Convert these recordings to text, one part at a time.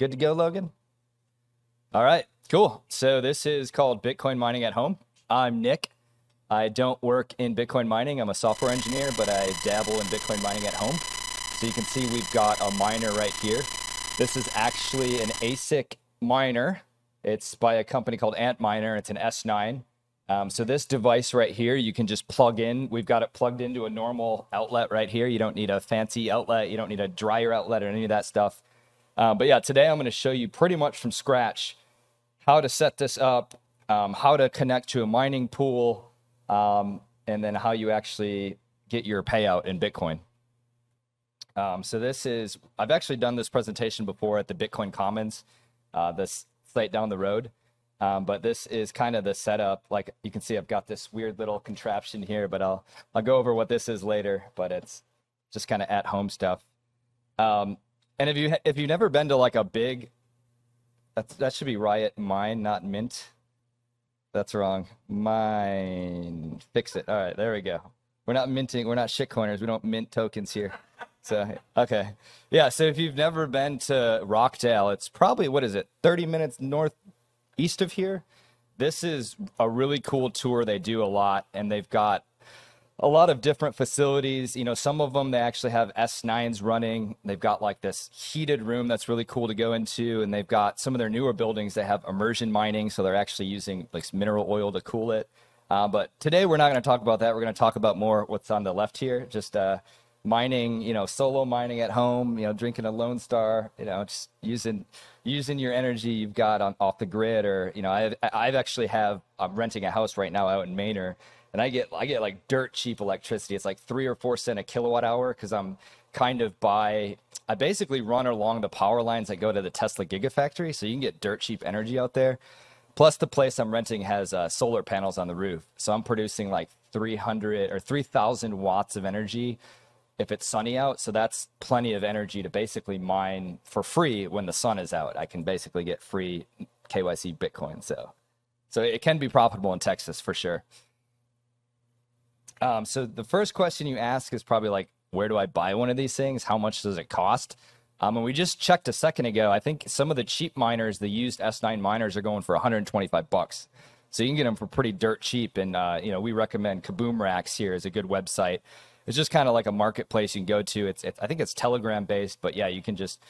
Good to go, Logan? All right, cool. So this is called Bitcoin Mining at Home. I'm Nick. I don't work in Bitcoin mining. I'm a software engineer, but I dabble in Bitcoin mining at home. So you can see we've got a miner right here. This is actually an ASIC miner. It's by a company called Antminer. It's an S9. So this device right here, you can just plug in. We've got it plugged into a normal outlet right here. You don't need a fancy outlet. You don't need a dryer outlet or any of that stuff. But yeah, today I'm going to show you pretty much from scratch how to set this up, how to connect to a mining pool, and then how you actually get your payout in Bitcoin. So this is, I've actually done this presentation before at the Bitcoin Commons, this site down the road. But this is kind of the setup. Like you can see, I've got this weird little contraption here, but I'll go over what this is later, but it's just kind of at home stuff. And if you've never been to like a big, that should be Riot Mine, not Mint. That's wrong. Mine, fix it. All right, there we go. We're not minting. We're not shitcoiners. We don't mint tokens here. So, okay. Yeah. So if you've never been to Rockdale, it's probably, what is it? 30 minutes northeast of here. This is a really cool tour. They do a lot, and they've got a lot of different facilities. You know, some of them, they actually have S9s running. They've got like this heated room that's really cool to go into. And they've got some of their newer buildings that have immersion mining. So they're actually using like mineral oil to cool it. But today we're not going to talk about that. We're going to talk about more what's on the left here. Just, mining, you know, solo mining at home, you know, drinking a Lone Star, you know, just using your energy you've got on off the grid. Or, you know, I'm renting a house right now out in Maynard, and I get like dirt cheap electricity. It's like 3 or 4 cents a kilowatt hour, because I'm kind of I basically run along the power lines that go to the Tesla Gigafactory, so you can get dirt cheap energy out there. Plus the place I'm renting has solar panels on the roof, so I'm producing like 300 or 3,000 watts of energy if it's sunny out. So that's plenty of energy to basically mine for free when the sun is out. I can basically get free KYC Bitcoin. So it can be profitable in Texas for sure. So the first question you ask is probably like, where do I buy one of these things? How much does it cost? And we just checked a second ago. I think some of the cheap miners, the used S9 miners, are going for 125 bucks. So you can get them for pretty dirt cheap. And, you know, we recommend Kaboom Racks here is a good website. It's just kind of like a marketplace you can go to. I think it's Telegram based, but yeah, you can just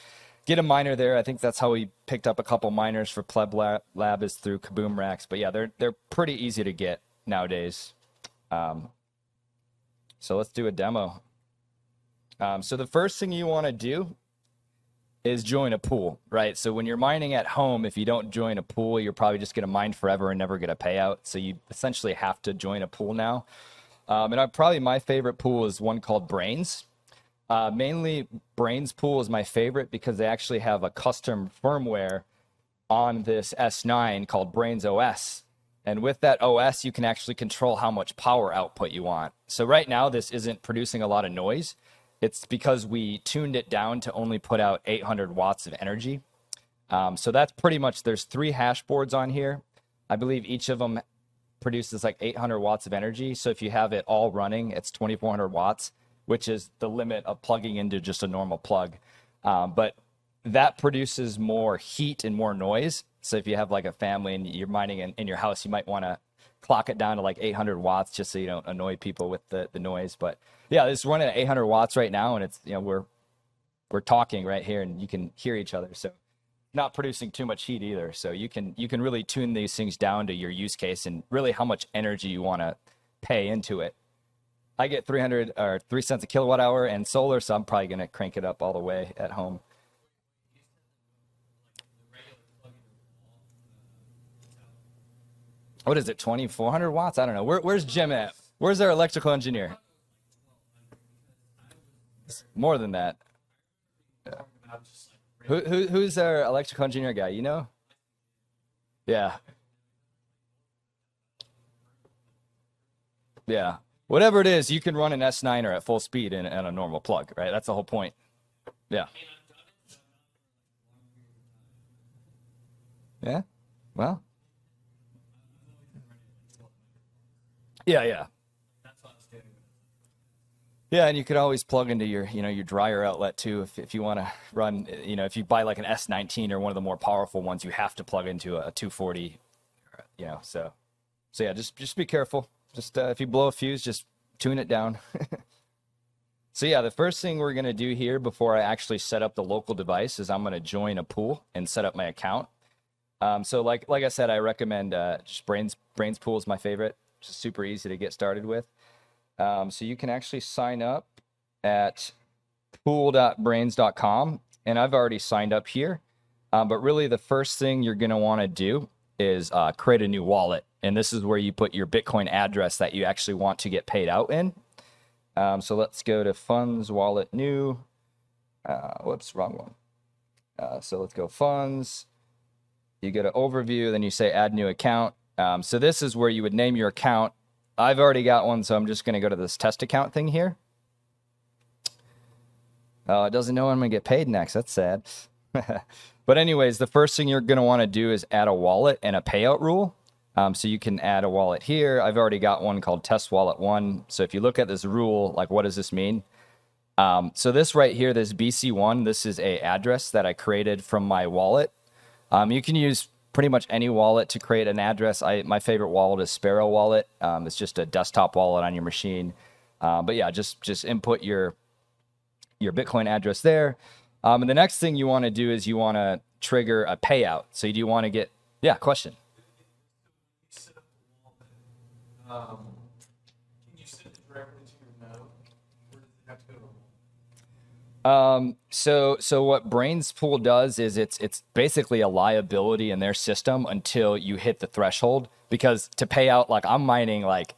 get a miner there. I think that's how we picked up a couple miners for Pleb Lab is through Kaboom Racks. But yeah, they're pretty easy to get nowadays. So let's do a demo. So the first thing you want to do is join a pool, right? So when you're mining at home, if you don't join a pool, you're probably just going to mine forever and never get a payout. So you essentially have to join a pool now. My favorite pool is one called Braiins. Mainly Braiins Pool is my favorite because they actually have a custom firmware on this S9 called Braiins OS. And with that OS, you can actually control how much power output you want. So right now, this isn't producing a lot of noise. It's because we tuned it down to only put out 800 watts of energy. So that's pretty much, there's 3 hash boards on here. I believe each of them produces like 800 watts of energy. So if you have it all running, it's 2,400 watts, which is the limit of plugging into just a normal plug. But that produces more heat and more noise. So if you have like a family and you're mining in your house, you might want to clock it down to like 800 watts just so you don't annoy people with the noise. But yeah, it's running at 800 watts right now, and it's, you know, we're talking right here and you can hear each other. So not producing too much heat either. So you can really tune these things down to your use case and really how much energy you want to pay into it. I get 3 cents a kilowatt hour and solar, so I'm probably going to crank it up all the way at home. What is it, 2,400 watts? I don't know. Where's Jim at? Where's our electrical engineer? It's more than that. Yeah. Who's our electrical engineer guy, you know? Yeah. Yeah. Whatever it is, you can run an S9er at full speed and a normal plug, right? That's the whole point. Yeah. Yeah? Well. Yeah, yeah. Yeah, and you could always plug into your, your dryer outlet too. If you want to run, if you buy like an S19 or one of the more powerful ones, you have to plug into a 240, So yeah, just be careful. Just if you blow a fuse, just tune it down. So yeah, the first thing we're going to do here before I actually set up the local device is I'm going to join a pool and set up my account. So like I said, I recommend just Braiins Pool is my favorite. It's super easy to get started with. So you can actually sign up at pool.braiins.com, and I've already signed up here. But really the first thing you're going to want to do is create a new wallet. And this is where you put your Bitcoin address that you actually want to get paid out in. So let's go to funds, wallet, new, whoops, wrong one. So let's go funds, you go to overview, then you say add new account. So this is where you would name your account. I've already got one, so I'm just going to go to this test account thing here. It doesn't know when I'm going to get paid next. That's sad. But anyways, the first thing you're going to want to do is add a wallet and a payout rule. So you can add a wallet here. I've already got one called Test Wallet 1. So if you look at this rule, like what does this mean? So this right here, this BC1, this is an address that I created from my wallet. You can use pretty much any wallet to create an address. My favorite wallet is Sparrow Wallet. It's just a desktop wallet on your machine. But yeah, just input your Bitcoin address there. And the next thing you want to do is you want to trigger a payout. So you do want to get, yeah, question. Can you send it directly to your node, or does it have to go to a wallet? So what Braiins Pool does is it's basically a liability in their system until you hit the threshold, because to pay out, like I'm mining like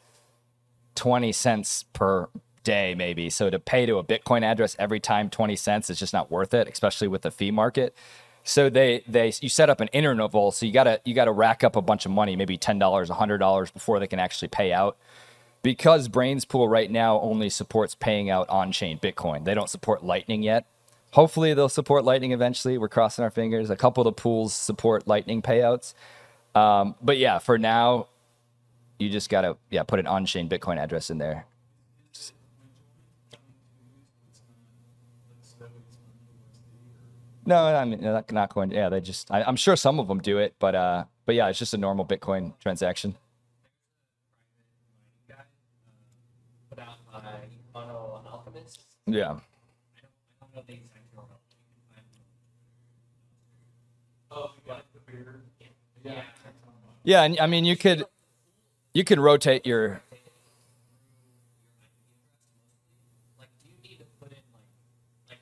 20 cents per day maybe. So to pay to a Bitcoin address every time 20 cents is just not worth it, especially with the fee market. So you set up an interval, so you gotta rack up a bunch of money, maybe $10, $100 before they can actually pay out. Because Braiins Pool right now only supports paying out on-chain Bitcoin. They don't support Lightning yet. Hopefully they'll support Lightning eventually. We're crossing our fingers. A couple of the pools support Lightning payouts. But yeah, for now, you just gotta put an on-chain Bitcoin address in there. No, I mean, not going to, yeah, they just, I'm sure some of them do it, but yeah, it's just a normal Bitcoin transaction. Yeah. Yeah, and I mean, you could rotate your,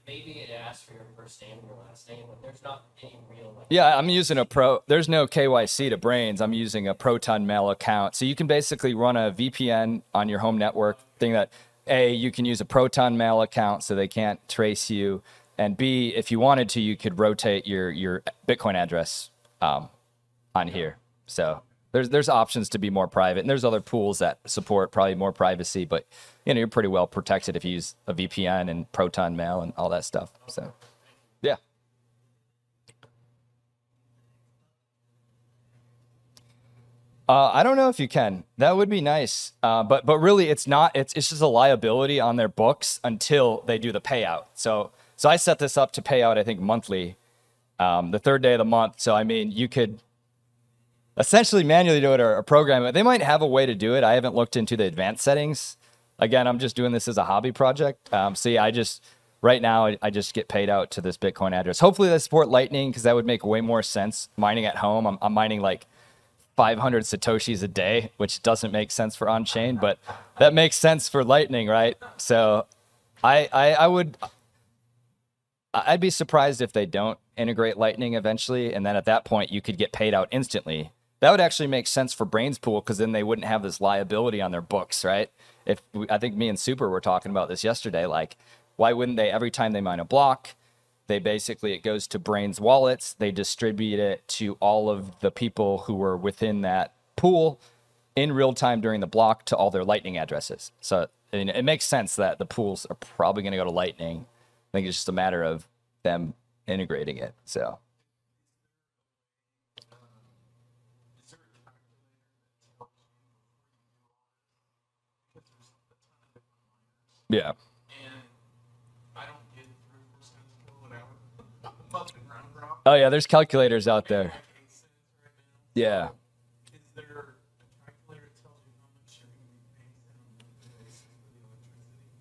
maybe it asks for your first name and your last name, but there's not any real... Like, yeah, I'm using a There's no KYC to Braiins. I'm using a ProtonMail account. So you can basically run a VPN on your home network, thing that, A, you can use a ProtonMail account so they can't trace you, and B, if you wanted to, you could rotate your Bitcoin address on here. So there's options to be more private, and there's other pools that support probably more privacy, but... you're pretty well protected if you use a VPN and ProtonMail and all that stuff. So, yeah. I don't know if you can. That would be nice. But really, it's not. It's just a liability on their books until they do the payout. So I set this up to pay out, I think, monthly, the third day of the month. So, I mean, you could... essentially manually do it or program it. They might have a way to do it. I haven't looked into the advanced settings. Again, I'm just doing this as a hobby project. See, right now, I just get paid out to this Bitcoin address. Hopefully they support Lightning, because that would make way more sense mining at home. I'm mining like 500 Satoshis a day, which doesn't make sense for on-chain, but that makes sense for Lightning, right? So I'd be surprised if they don't integrate Lightning eventually. And then at that point, you could get paid out instantly. That would actually make sense for Braiins Pool, because then they wouldn't have this liability on their books, right? If I think me and Super were talking about this yesterday, like, why wouldn't they, every time they mine a block, they basically, it goes to Braiins wallets, they distribute it to all of the people who were within that pool in real time during the block to all their Lightning addresses. So I mean, it makes sense that the pools are probably going to go to Lightning. I think it's just a matter of them integrating it. So. Yeah. Oh yeah, there's calculators out there. Yeah. Is there a calculator that tells you how much you're going to be paying for the electricity?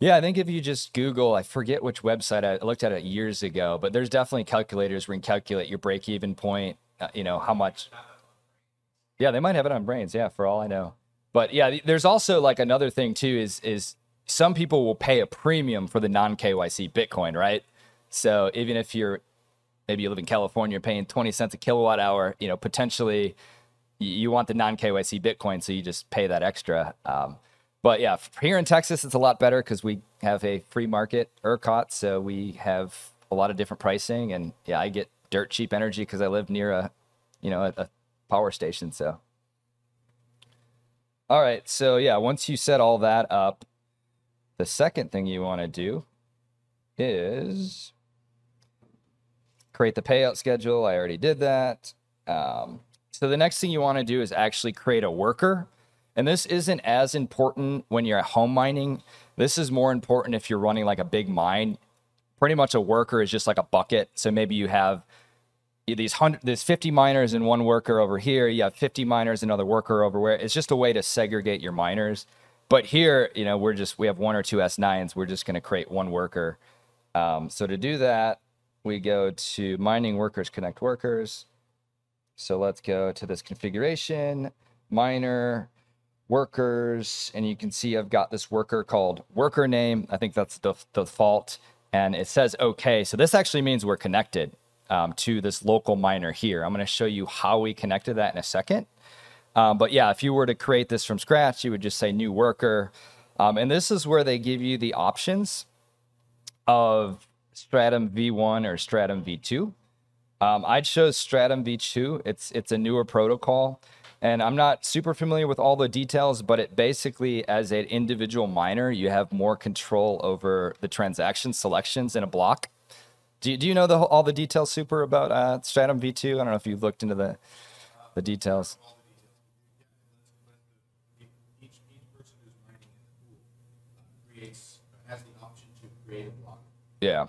Yeah, I think if you just Google, I forget which website I looked at it years ago, but there's definitely calculators where you can calculate your break-even point. You know how much. Yeah, they might have it on Braiins. Yeah, for all I know. But yeah, there's also like another thing too is some people will pay a premium for the non-KYC Bitcoin, right? So even if you're maybe you live in California, you're paying 20 cents a kilowatt hour, you know, potentially you want the non-KYC Bitcoin, so you just pay that extra. But yeah, here in Texas, it's a lot better because we have a free market ERCOT, so we have a lot of different pricing, and yeah, I get dirt cheap energy because I live near a, you know, a power station, so. All right, so yeah, once you set all that up, the second thing you want to do is create the payout schedule. I already did that. So the next thing you want to do is actually create a worker. And this isn't as important when you're at home mining. This is more important if you're running like a big mine. Pretty much a worker is just like a bucket. So maybe you have there's 50 miners and one worker over here. You have 50 miners, another worker over where. It's just a way to segregate your miners. But here, you know, we have one or two S9s. We're just going to create one worker. So to do that, we go to mining workers, connect workers. So let's go to this configuration, miner, workers, and you can see I've got this worker called worker name. I think that's the default, and it says okay. So this actually means we're connected to this local miner here. I'm going to show you how we connect to that in a second. But yeah, if you were to create this from scratch, you would just say new worker. And this is where they give you the options of Stratum V1 or Stratum V2. I chose Stratum V2. It's a newer protocol, and I'm not super familiar with all the details, but it basically, as an individual miner, you have more control over the transaction selections in a block. Do you know all the details, Super, about Stratum V2? I don't know if you've looked into the details. Yeah.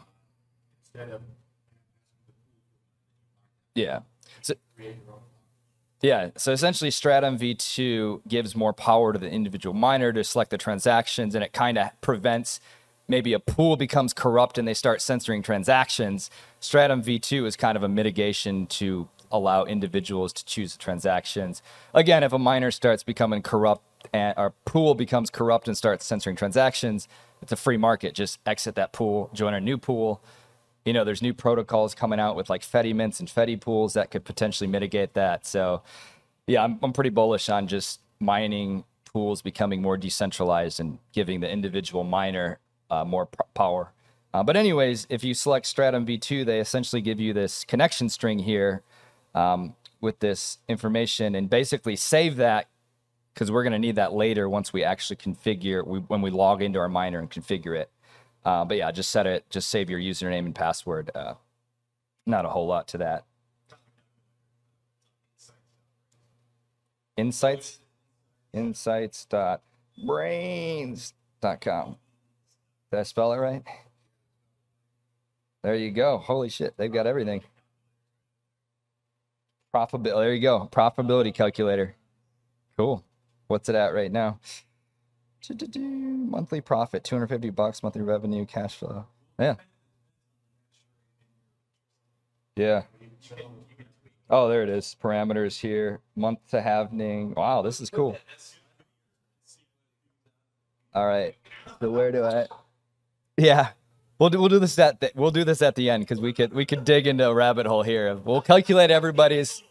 Yeah. So essentially Stratum V2 gives more power to the individual miner to select the transactions, and it kind of prevents maybe a pool becomes corrupt and they start censoring transactions. Stratum V2 is kind of a mitigation to allow individuals to choose the transactions. Again, if a miner starts becoming corrupt and our pool becomes corrupt and starts censoring transactions, it's a free market. Just exit that pool, join a new pool. You know, there's new protocols coming out with like Fedi mints and Fedi pools that could potentially mitigate that. So yeah, I'm pretty bullish on just mining pools becoming more decentralized and giving the individual miner more power. But anyways, if you select Stratum V2, they essentially give you this connection string here with this information, and basically save that, because we're going to need that later once we actually configure, when we log into our miner and configure it. But yeah, just set it, just save your username and password. Not a whole lot to that. Insights? Insights.braiins.com. Did I spell it right? There you go. Holy shit, they've got everything. Profitability, there you go. Profitability calculator. Cool. What's it at right now? Monthly profit, $250, monthly revenue, cash flow. Yeah. Yeah. Oh, there it is. Parameters here. Month to halving. Wow, this is cool. All right. So where do I? Yeah. We'll do this at the end, because we could dig into a rabbit hole here. We'll calculate everybody's.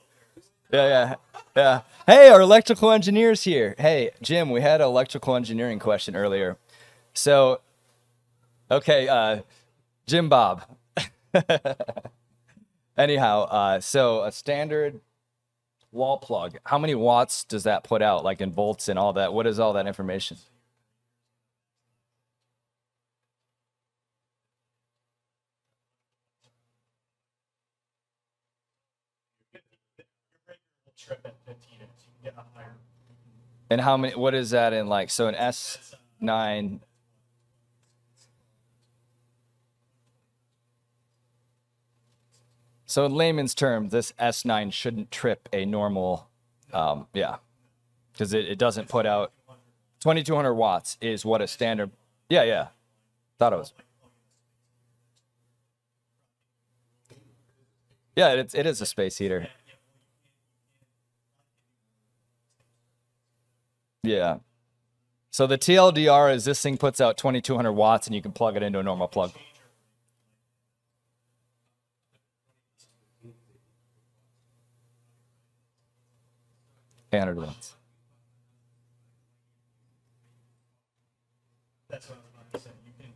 Yeah. Hey, our electrical engineer's here. Hey, Jim, we had an electrical engineering question earlier. So, okay, Jim Bob. Anyhow, so a standard wall plug, how many watts does that put out, like in volts and all that? What is all that information? And how many, what is that in like, so an S9? So in layman's terms, this S9 shouldn't trip a normal, because it doesn't put out 2200 watts is what a standard. Yeah. Thought it was. Yeah, it is a space heater. Yeah. So the TLDR is this thing puts out 2200 watts and you can plug it into a normal plug. Watts. That's what I was about to say. You can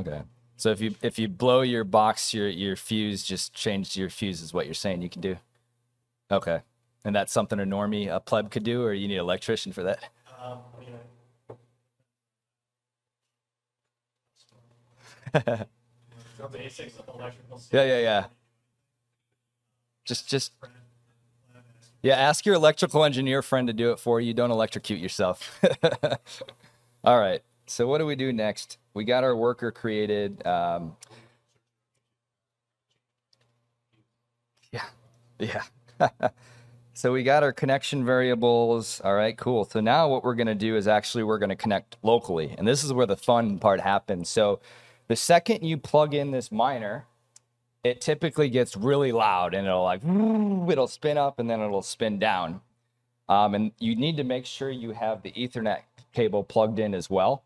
change. Okay. So if you blow your box, your fuse, just change your fuse is what you're saying you can do. Okay. And that's something a normie, a pleb could do, or you need an electrician for that? Yeah. Basics of electrical stuff. Yeah. Just, yeah, ask your electrical engineer friend to do it for you. Don't electrocute yourself. All right. So what do we do next? We got our worker created. So we got our connection variables. All right, cool. So now what we're going to do is actually we're going to connect locally. And this is where the fun part happens. So the second you plug in this miner, it typically gets really loud and it'll spin up and then it'll spin down. And you need to make sure you have the Ethernet cable plugged in as well.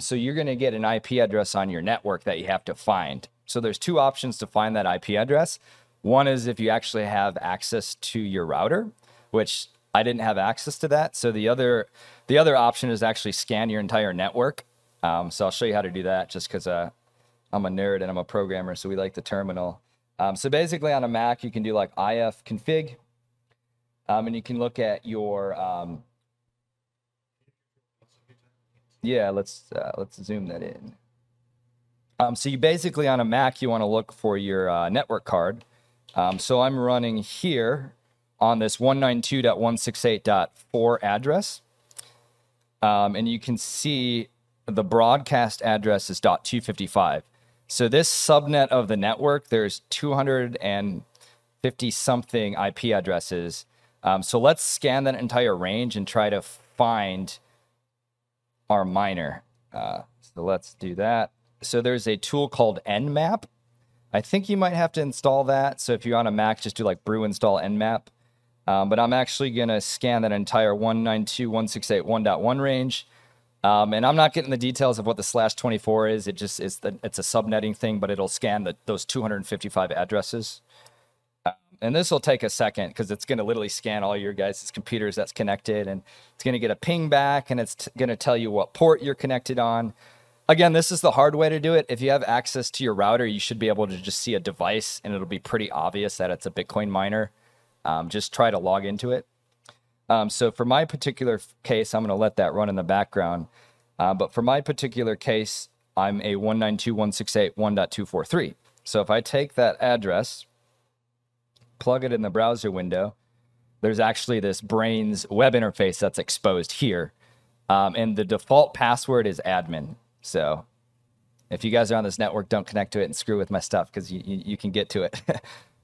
So you're going to get an IP address on your network that you have to find. So there's two options to find that IP address. One is if you actually have access to your router, which I didn't have access to that. So the other option is actually scan your entire network. So I'll show you how to do that just because I'm a nerd and I'm a programmer, so we like the terminal. So basically on a Mac, you can do like IF config, and you can look at your, let's zoom that in. So you basically on a Mac, you want to look for your network card. So I'm running here on this 192.168.4 address, and you can see the broadcast address is .255. So this subnet of the network, there's 250-something IP addresses. So let's scan that entire range and try to find our miner. So let's do that. So there's a tool called Nmap. I think you might have to install that. So if you're on a Mac, just do like brew install Nmap. But I'm actually going to scan that entire 192.168.1.1 range. And I'm not getting the details of what the /24 is. It just is it's a subnetting thing, but it'll scan those 255 addresses. And this will take a second because it's going to literally scan all your guys' computers that's connected, and it's going to get a ping back, and it's going to tell you what port you're connected on. Again, this is the hard way to do it. If you have access to your router, you should be able to just see a device, and it'll be pretty obvious that it's a Bitcoin miner. Just try to log into it. So for my particular case, I'm going to let that run in the background. But for my particular case, I'm a 192.168.1.243. So if I take that address, plug it in the browser window, there's actually this Braiins web interface that's exposed here. And the default password is admin. So if you guys are on this network, don't connect to it and screw with my stuff because you can get to it.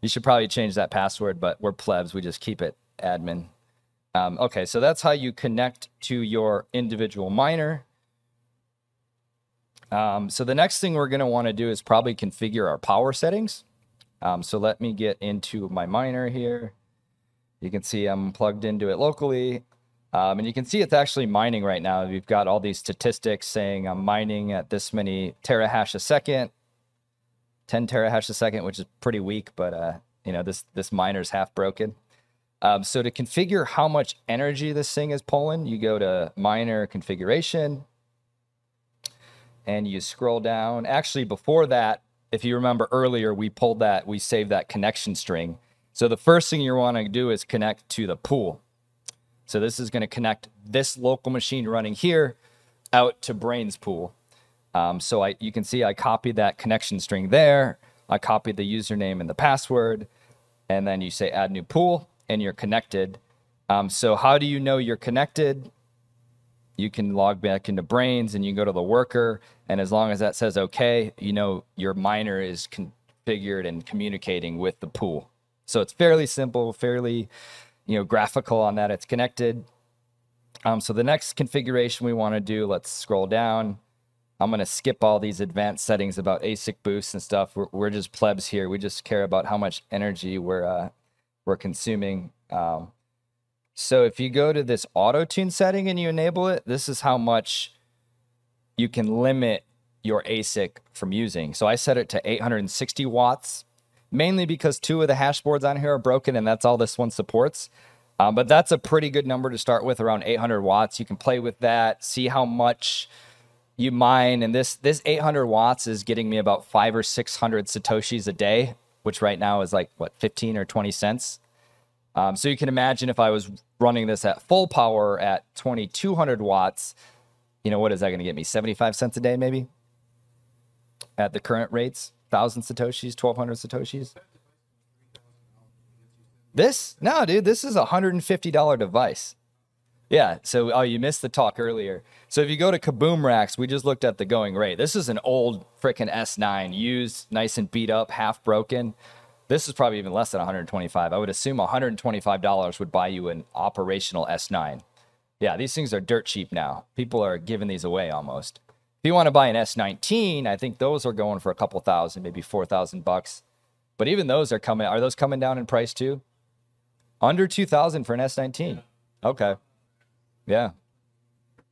You should probably change that password, but we're plebs. We just keep it admin. Okay, so that's how you connect to your individual miner. So the next thing we're going to want to do is probably configure our power settings. So let me get into my miner here. You can see I'm plugged into it locally. And you can see it's actually mining right now. We've got all these statistics saying I'm mining at this many terahash a second, 10 terahash a second, which is pretty weak, but this miner's half broken. So to configure how much energy this thing is pulling, you go to miner configuration and you scroll down. Actually, before that, if you remember earlier, we saved that connection string. So the first thing you want to do is connect to the pool. So this is going to connect this local machine running here out to Braiins Pool. So you can see I copied that connection string there. I copied the username and the password. And then you say add new pool. And you're connected. So how do you know you're connected? you can log back into Braiins and you can go to the worker. And as long as that says okay, you know your miner is configured and communicating with the pool. So it's fairly simple, fairly, you know, graphical on that. It's connected. So the next configuration we want to do, let's scroll down. I'm going to skip all these advanced settings about ASIC boosts and stuff. We're just plebs here. We just care about how much energy we're consuming. So if you go to this auto tune setting and you enable it, this is how much you can limit your ASIC from using. So I set it to 860 watts, mainly because 2 of the hash boards on here are broken and that's all this one supports. But that's a pretty good number to start with, around 800 watts. You can play with that, see how much you mine. And this 800 watts is getting me about 500 or 600 Satoshis a day, which right now is like, what, 15 or 20 cents. So you can imagine if I was running this at full power at 2200 watts, you know, what is that going to get me? 75 cents a day, maybe? At the current rates, 1,000 Satoshis, 1,200 Satoshis. This? No, dude, this is a $150 device. Yeah, so, oh, you missed the talk earlier. So if you go to Kaboom Racks, we just looked at the going rate. This is an old frickin' S9, used, nice and beat up, half broken. This is probably even less than 125. I would assume $125 would buy you an operational S9. Yeah, these things are dirt cheap now. People are giving these away almost. If you want to buy an S19, I think those are going for a couple thousand, maybe 4,000 bucks. But even those are coming. Are those coming down in price too? Under 2,000 for an S19. Okay. Yeah.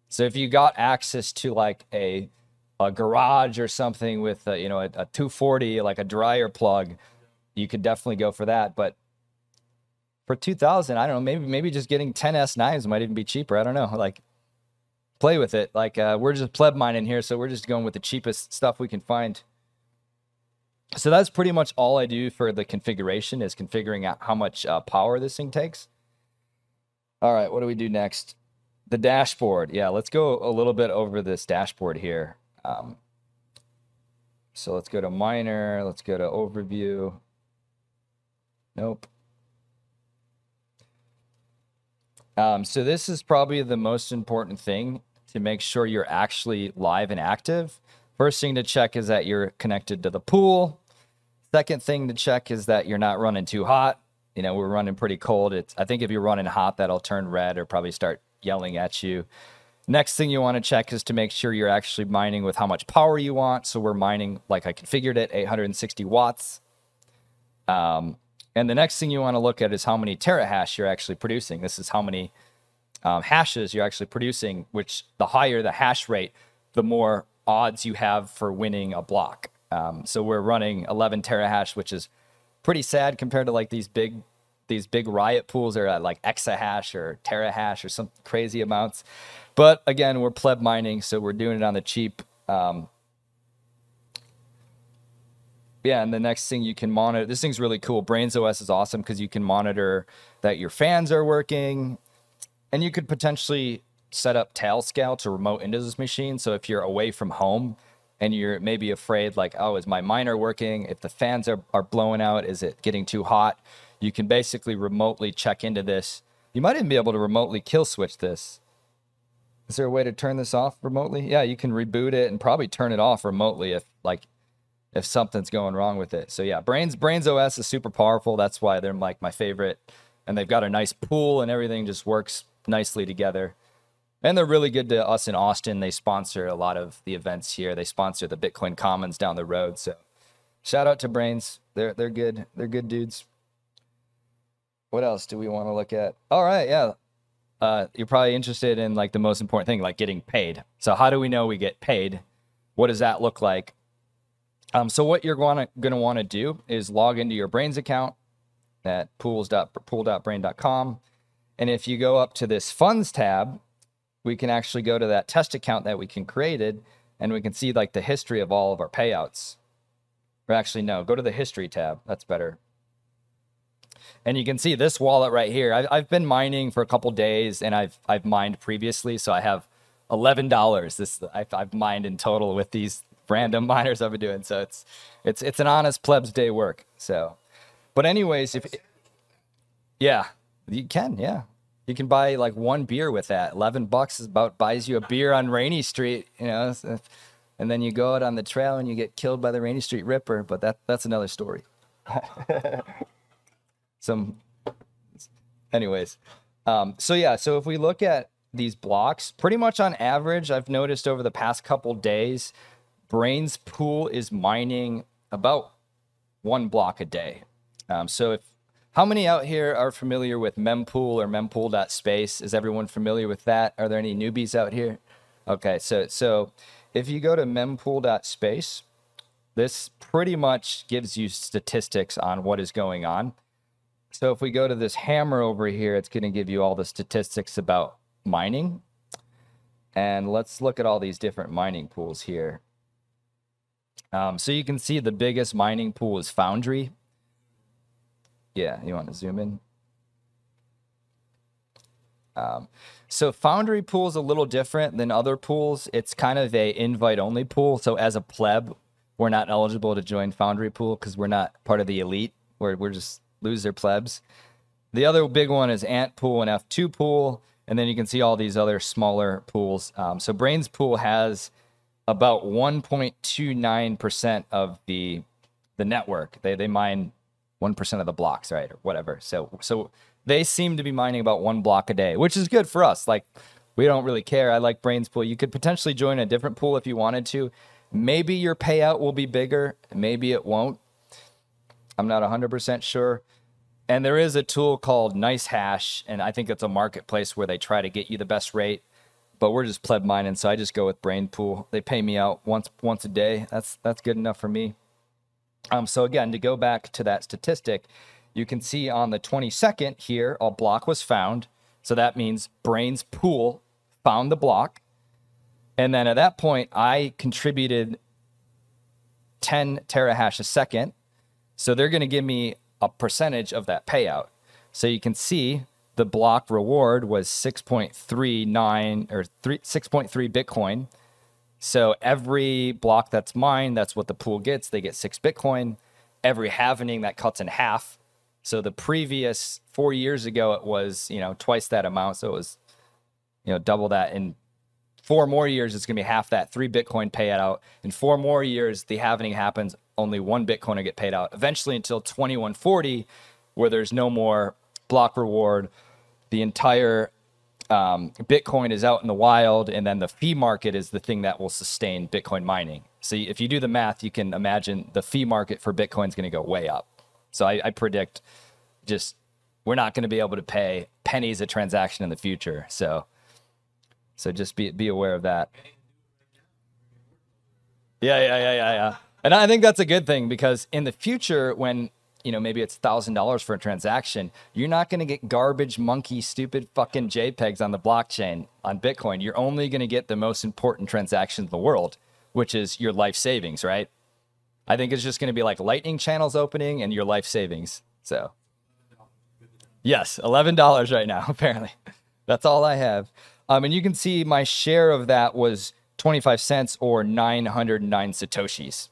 So if you got access to like a garage or something with a, you know, a 240, like a dryer plug, you could definitely go for that. But for 2,000, I don't know, maybe just getting 10 S9s might even be cheaper. I don't know. Like, play with it. Like, we're just pleb mining here, so we're just going with the cheapest stuff we can find. So that's pretty much all I do for the configuration, is configuring out how much power this thing takes. All right, what do we do next? The dashboard. Yeah, let's go a little bit over this dashboard here. So let's go to miner. Let's go to overview. Nope. So this is probably the most important thing to make sure you're actually live and active. First thing to check is that you're connected to the pool. Second thing to check is that you're not running too hot. You know, we're running pretty cold. I think if you're running hot, that'll turn red or probably start yelling at you. Next thing you want to check is to make sure you're actually mining with how much power you want. So we're mining, like I configured it, 860 watts. And the next thing you want to look at is how many terahash you're actually producing. This is how many hashes you're actually producing, which the higher the hash rate, the more odds you have for winning a block. So we're running 11 terahash, which is pretty sad compared to like these big riot pools are at like exahash or terahash or some crazy amounts. But again, we're pleb mining, so we're doing it on the cheap. Yeah, and the next thing you can monitor, this thing's really cool. Braiins OS is awesome because you can monitor that your fans are working, and you could potentially set up Tailscale to remote into this machine. So if you're away from home and you're maybe afraid, like, oh, is my miner working? If the fans are blowing out, is it getting too hot? You can basically remotely check into this. You might even be able to remotely kill switch this. Is there a way to turn this off remotely? Yeah, you can reboot it and probably turn it off remotely if something's going wrong with it. So yeah, Braiins OS is super powerful. That's why they're like my favorite. And they've got a nice pool and everything just works nicely together. And they're really good to us in Austin. They sponsor a lot of the events here. They sponsor the Bitcoin Commons down the road. So shout out to Braiins. They're good. They're good dudes. What else do we want to look at? All right, yeah. You're probably interested in like the most important thing, like getting paid. So how do we know we get paid? What does that look like? So what you're going to want to do is log into your Braiins account at pools.pool.brain.com. And if you go up to this funds tab, we can actually go to that test account that we created, and we can see like the history of all of our payouts. Or actually, no, go to the history tab. That's better. And you can see this wallet right here. I've been mining for a couple days, and I've mined previously, so I have $11. I've mined in total with these random miners I've been doing. So it's an honest pleb's day work. So, but anyways, if it, yeah, you can, yeah. You can buy like one beer with that. $11 is about buys you a beer on Rainy Street, you know. And then you go out on the trail and you get killed by the Rainy Street Ripper, but that's another story. Anyways. So yeah, so if we look at these blocks, pretty much on average, I've noticed over the past couple days, Braiins Pool is mining about one block a day. So if how many out here are familiar with mempool or mempool.space? Is everyone familiar with that? Are there any newbies out here? Okay, so if you go to mempool.space, this pretty much gives you statistics on what is going on. So if we go to this hammer over here, it's going to give you all the statistics about mining. And let's look at all these different mining pools here. So you can see the biggest mining pool is Foundry. Yeah, you want to zoom in? So Foundry pool is a little different than other pools. It's kind of a invite-only pool. So as a pleb, we're not eligible to join Foundry pool because we're not part of the elite. We're just loser plebs. The other big one is Ant Pool and F2 Pool. And then you can see all these other smaller pools. So Braiins Pool has about 1.29% of the network. They mine 1% of the blocks, right? Or whatever. So they seem to be mining about one block a day, which is good for us. Like, we don't really care. I like Braiins Pool. You could potentially join a different pool if you wanted to. Maybe your payout will be bigger. Maybe it won't. I'm not 100% sure. And there is a tool called NiceHash, and I think it's a marketplace where they try to get you the best rate, but we're just pleb mining, so I just go with Braiins Pool. They pay me out once a day. That's good enough for me. So again, to go back to that statistic, you can see on the 22nd here, a block was found. So that means Braiins Pool found the block. And then at that point, I contributed 10 terahash a second. So they're going to give me a percentage of that payout. So you can see the block reward was 6.3 Bitcoin. So every block that's mined, that's what the pool gets. They get 6 Bitcoin. Every halvening, that cuts in half. So the previous 4 years ago, it was, you know, twice that amount. So it was, you know, double that. In 4 more years, it's going to be half that, 3 Bitcoin payout. In 4 more years, the halvening happens. Only 1 Bitcoin will get paid out eventually until 2140, where there's no more block reward. The entire Bitcoin is out in the wild, and then the fee market is the thing that will sustain Bitcoin mining. So if you do the math, you can imagine the fee market for Bitcoin is going to go way up. So I predict just we're not going to be able to pay pennies a transaction in the future. So just be aware of that. Yeah. And I think that's a good thing, because in the future, when, you know, maybe it's $1,000 for a transaction, you're not going to get garbage, monkey, stupid fucking JPEGs on the blockchain, on Bitcoin. You're only going to get the most important transactions in the world, which is your life savings, right? I think it's just going to be like Lightning channels opening and your life savings. So, yes, $11 right now, apparently. That's all I have. And you can see my share of that was 25 cents or 909 Satoshis.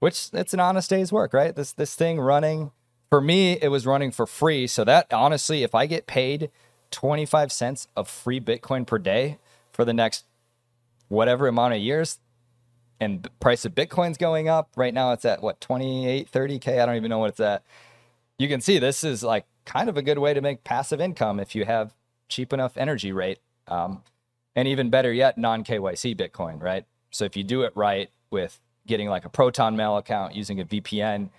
Which, it's an honest day's work, right? This thing running, for me, it was running for free. So that, honestly, if I get paid 25 cents of free Bitcoin per day for the next whatever amount of years, and the price of Bitcoin's going up, right now it's at, what, 28, 30K? I don't even know what it's at. You can see this is like kind of a good way to make passive income if you have cheap enough energy rate. And even better yet, non-KYC Bitcoin, right? So if you do it right with getting like a ProtonMail account, using a VPN,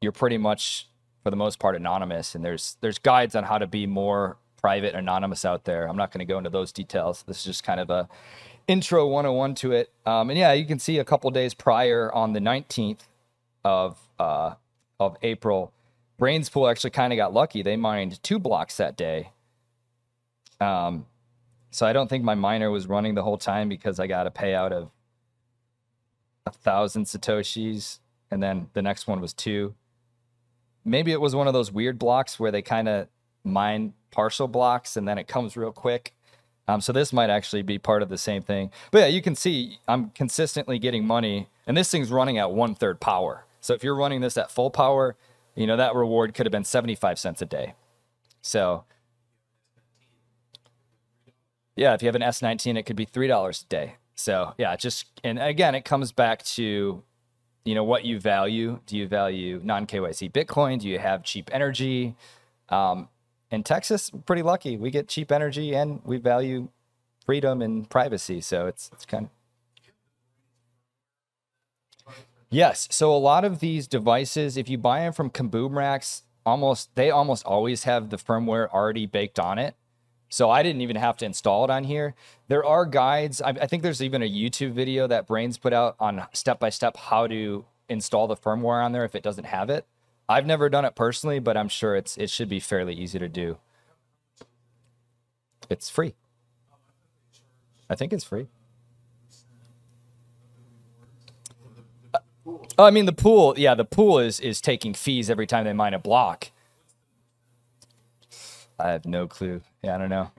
you're pretty much, for the most part, anonymous. And there's guides on how to be more private, anonymous out there. I'm not going to go into those details. This is just kind of a intro 101 to it. And yeah, you can see a couple days prior, on the 19th of April, Braiins Pool actually kind of got lucky. They mined 2 blocks that day. So I don't think my miner was running the whole time, because I got a payout of 1,000 Satoshis, and then the next one was 2. Maybe it was one of those weird blocks where they kind of mine partial blocks and then it comes real quick. So this might actually be part of the same thing. But yeah, you can see I'm consistently getting money, and this thing's running at 1/3 power. So if you're running this at full power, you know, that reward could have been 75 cents a day. So Yeah, if you have an S19, it could be $3 a day. So yeah, and again, it comes back to, you know, what you value. Do you value non-KYC Bitcoin? Do you have cheap energy? In Texas, pretty lucky. We get cheap energy and we value freedom and privacy. So it's kind of... Yes, so a lot of these devices, if you buy them from Kaboom Racks, they almost always have the firmware already baked on it. So I didn't even have to install it on here. There are guides. I think there's even a YouTube video that Braiins put out on step-by-step how to install the firmware on there if it doesn't have it. I've never done it personally, but I'm sure it should be fairly easy to do. It's free. I think it's free. Oh, I mean, the pool. Yeah, the pool is taking fees every time they mine a block. I have no clue. Yeah, I don't know.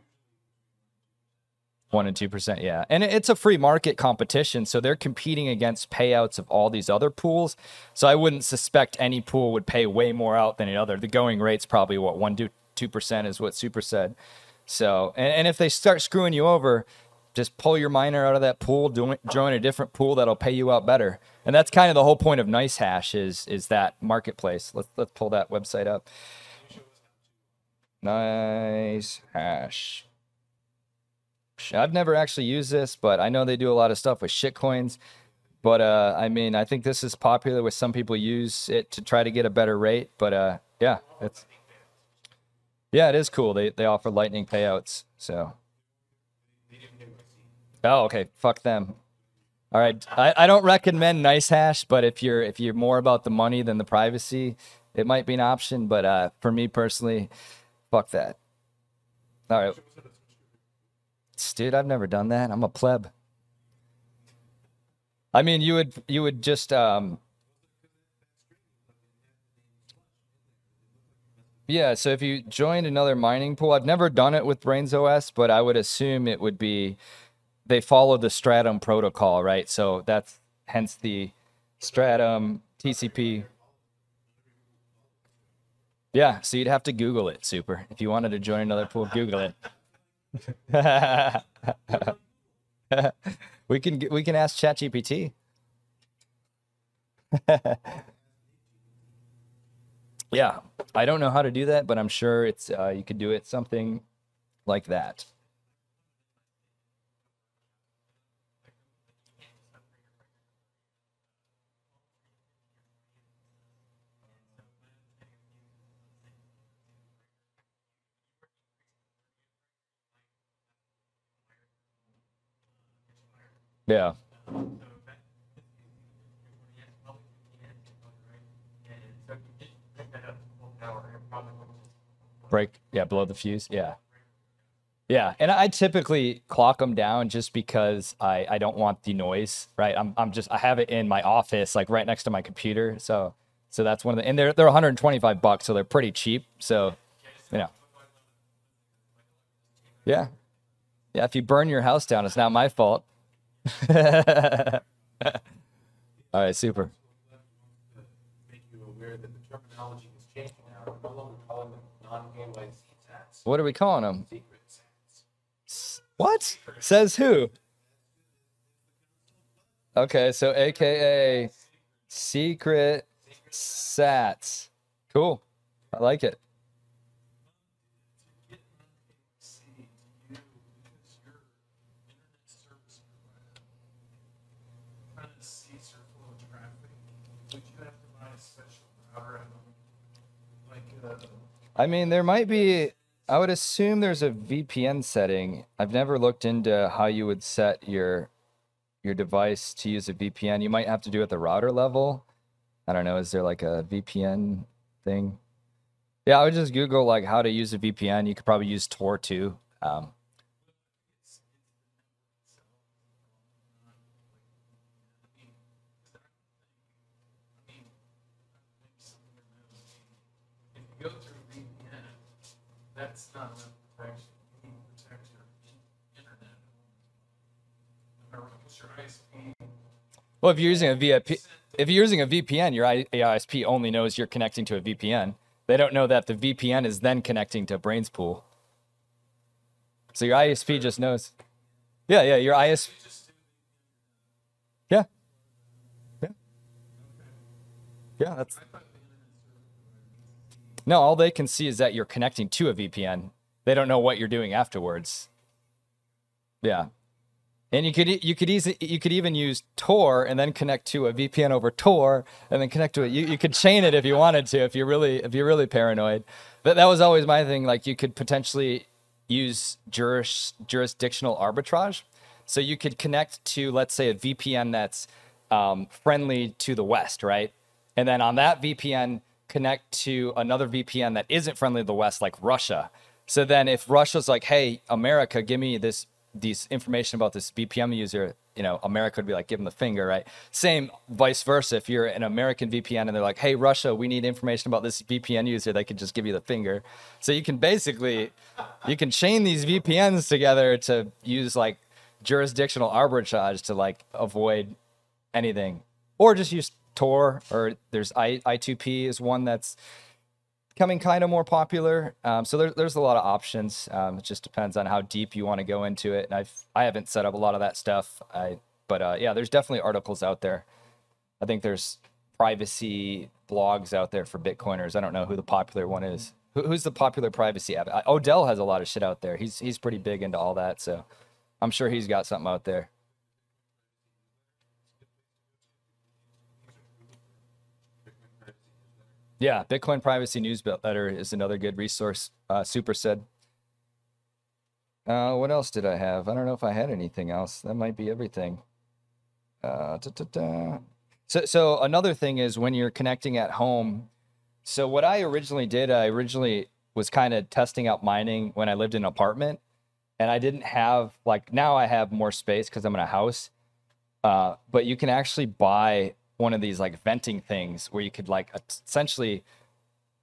1% and 2%. Yeah. And it's a free market competition. So they're competing against payouts of all these other pools. So I wouldn't suspect any pool would pay way more out than another. The going rate's probably what 1 to 2% is what Super said. So, and if they start screwing you over, just pull your miner out of that pool, join a different pool that'll pay you out better. And that's kind of the whole point of NiceHash is that marketplace. Let's pull that website up. NiceHash. I've never actually used this, but I know they do a lot of stuff with shitcoins. But I mean, I think this is popular with some people use it to try to get a better rate. But yeah, it is cool. They offer lightning payouts. So oh, okay, fuck them. All right, I don't recommend NiceHash, but if you're more about the money than the privacy, it might be an option. But for me personally, fuck that. All right. Dude, I've never done that. I'm a pleb. I mean, you would just yeah, so if you joined another mining pool, I've never done it with Braiins OS, but I would assume it would be they follow the Stratum protocol, right? So that's hence the Stratum TCP. Yeah, so you'd have to Google it, Super. If you wanted to join another pool, Google it. we can ask ChatGPT. Yeah, I don't know how to do that, but I'm sure it's you could do it something like that. Yeah. Break. Yeah, blow the fuse. Yeah. Yeah, and I typically clock them down just because I don't want the noise, right? I have it in my office, like right next to my computer. So that's one of the, and they're $125, so they're pretty cheap. So, you know. Yeah. Yeah, if you burn your house down, it's not my fault. All right, Super. What are we calling them? What? Says who? Okay, so AKA secret sats. Cool. I like it. I mean, there might be, I would assume there's a VPN setting. I've never looked into how you would set your device to use a VPN. You might have to do it at the router level. I don't know. Is there like a VPN thing? Yeah, I would just Google like how to use a VPN. You could probably use Tor too. That's not enough protection. You need to protect your internet. Because your ISP. Well, if you're using a VPN, your ISP only knows you're connecting to a VPN. They don't know that the VPN is then connecting to Braiins Pool. So your ISP just knows. Yeah, yeah, your ISP. Yeah. Yeah. Yeah, that's. No, all they can see is that you're connecting to a VPN. They don't know what you're doing afterwards. Yeah. And you could even use Tor and then connect to a VPN over Tor and then connect to it. You could chain it if you wanted to, if you're really paranoid. But that was always my thing. Like, you could potentially use jurisdictional arbitrage. So you could connect to, let's say, a VPN that's friendly to the West, right? And then on that VPN, connect to another VPN that isn't friendly to the West, like Russia. So then if Russia's like, hey, America, give me this information about this VPN user, you know, America would be like, give them the finger, right? Same vice versa. If you're an American VPN and they're like, hey, Russia, we need information about this VPN user, they could just give you the finger. So you can basically, you can chain these VPNs together to use like jurisdictional arbitrage to like avoid anything, or just use Tor, or there's I2P is one that's becoming kind of more popular. So there's a lot of options. It just depends on how deep you want to go into it. And I haven't set up a lot of that stuff. But yeah, there's definitely articles out there. I think there's privacy blogs out there for Bitcoiners. I don't know who the popular one is. Who's the popular privacy app? Odell has a lot of shit out there. He's pretty big into all that. So I'm sure he's got something out there. Yeah, Bitcoin Privacy Newsletter is another good resource, Super said. What else did I have? I don't know if I had anything else. That might be everything. So another thing is when you're connecting at home. So what I originally did, I originally was kind of testing out mining when I lived in an apartment. And I didn't have, like, now I have more space because I'm in a house. But you can actually buy one of these like venting things where you could like essentially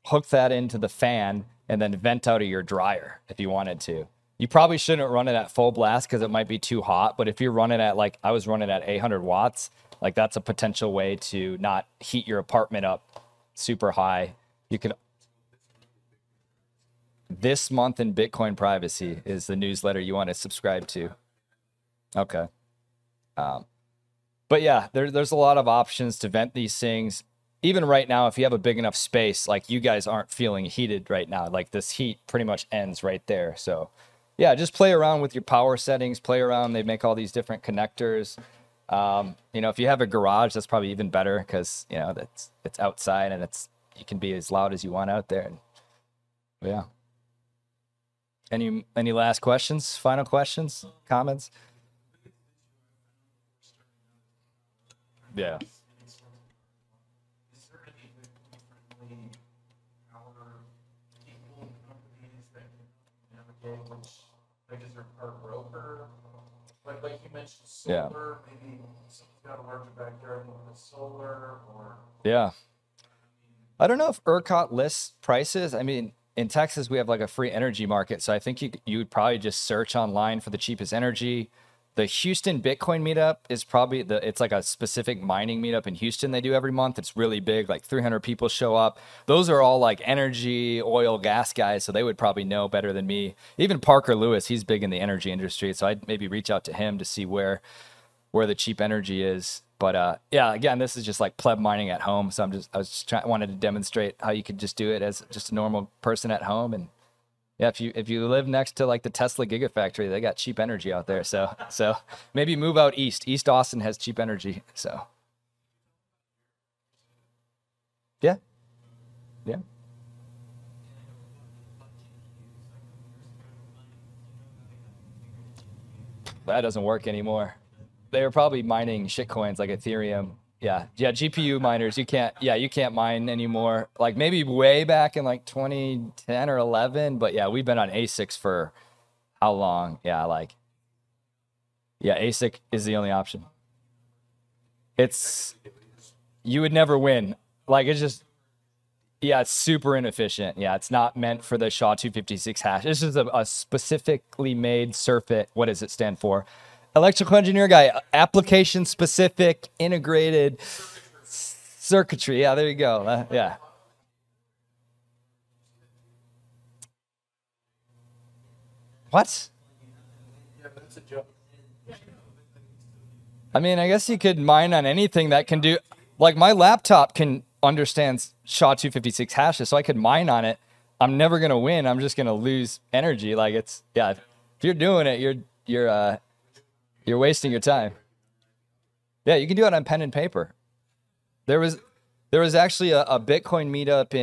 hook that into the fan and then vent out of your dryer if you wanted to. You probably shouldn't run it at full blast because it might be too hot, but if you're running at like, I was running at 800 watts, like that's a potential way to not heat your apartment up super high. You can, This Month in Bitcoin Privacy is the newsletter you want to subscribe to. Okay. But yeah, there's a lot of options to vent these things. Even right now, if you have a big enough space, like you guys aren't feeling heated right now. Like this heat pretty much ends right there. So yeah, just play around with your power settings, play around. They make all these different connectors. You know, if you have a garage, that's probably even better because, you know, it's outside and you can be as loud as you want out there. And yeah. Any last questions, final questions, comments? Yeah. Like you mentioned solar, yeah. Maybe someone's got a larger backyard with solar or... Yeah. I don't know if ERCOT lists prices. I mean, in Texas, we have like a free energy market. So I think you would probably just search online for the cheapest energy. The Houston Bitcoin meetup is probably it's like a specific mining meetup in Houston they do every month. It's really big, like 300 people show up. Those are all like energy, oil, gas guys, so they would probably know better than me. Even Parker Lewis, he's big in the energy industry, so I'd maybe reach out to him to see where the cheap energy is. But yeah, again, this is just like pleb mining at home, so I wanted to demonstrate how you could just do it as just a normal person at home. And yeah, if you live next to like the Tesla Gigafactory, they got cheap energy out there. So maybe move out east. East Austin has cheap energy. So yeah, yeah, that doesn't work anymore. They were probably mining shitcoins like Ethereum. Yeah, yeah, GPU miners, you can't mine anymore. Like maybe way back in like 2010 or 11, but yeah, we've been on ASICs for how long? Yeah, like, yeah, ASIC is the only option. You would never win. Like it's just, yeah, it's super inefficient. Yeah, it's not meant for the SHA-256 hash. This is a specifically made circuit. What does it stand for? Electrical engineer guy, application specific integrated circuitry. Yeah, there you go. Yeah. What? I mean, I guess you could mine on anything that can do... Like, my laptop can understand SHA-256 hashes, so I could mine on it. I'm never going to win. I'm just going to lose energy. Like, it's... Yeah, if you're doing it, you're wasting your time. Yeah, you can do it on pen and paper. There was actually a Bitcoin meetup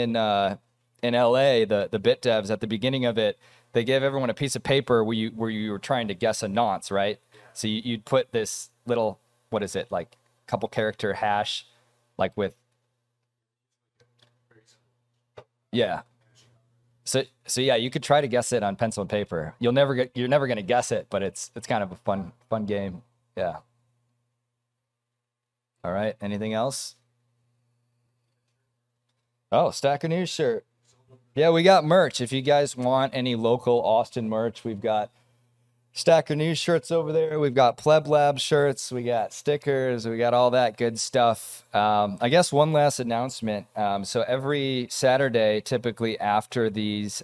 in LA, the Bit Devs. At the beginning of it, they gave everyone a piece of paper where you were trying to guess a nonce, right? So you'd put this little, what is it, like couple character hash, like with, yeah. So yeah, you could try to guess it on pencil and paper. You're never gonna guess it, but it's kind of a fun game. Yeah. All right. Anything else? Oh, Stacker News shirt. Yeah, we got merch. If you guys want any local Austin merch, we've got Stacker News shirts over there. We've got Pleb Lab shirts. We got stickers. We got all that good stuff. I guess one last announcement. So every Saturday, typically after these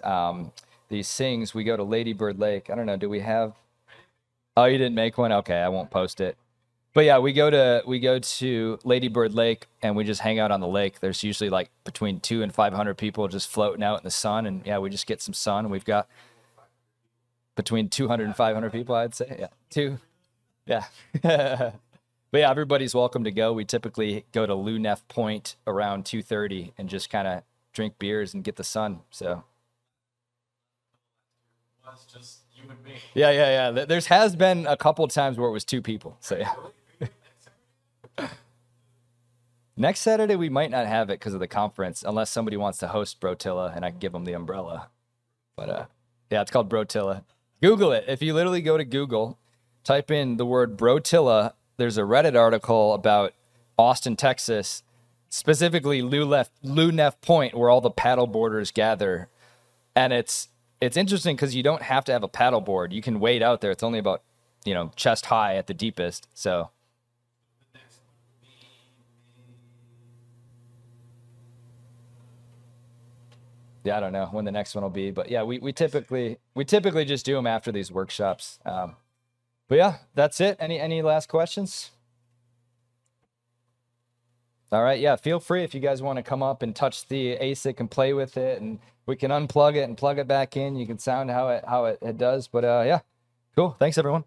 sings, we go to Lady Bird Lake. I don't know. Do we have? Oh, you didn't make one? Okay, I won't post it. But yeah, we go to Lady Bird Lake and we just hang out on the lake. There's usually like between 200 and 500 people just floating out in the sun, and yeah, we just get some sun. We've got between 200 and 500 people, I'd say. Yeah, but yeah, everybody's welcome to go. We typically go to Lou Neff Point around 2:30 and just kind of drink beers and get the sun. So. That's just you and me. Yeah. There has been a couple times where it was two people. So yeah. Next Saturday, we might not have it because of the conference, unless somebody wants to host Brotilla and I can give them the umbrella. But yeah, it's called Brotilla. Google it. If you literally go to Google, type in the word Brotilla, there's a Reddit article about Austin, Texas, specifically Lou Neff Point, where all the paddleboarders gather. And it's interesting because you don't have to have a paddleboard. You can wade out there. It's only about, you know, chest high at the deepest. So. Yeah, I don't know when the next one will be, but yeah, we typically just do them after these workshops. But yeah, that's it. Any last questions? All right, yeah, feel free if you guys want to come up and touch the ASIC and play with it, and we can unplug it and plug it back in. You can sound how it does. But yeah, cool. Thanks everyone.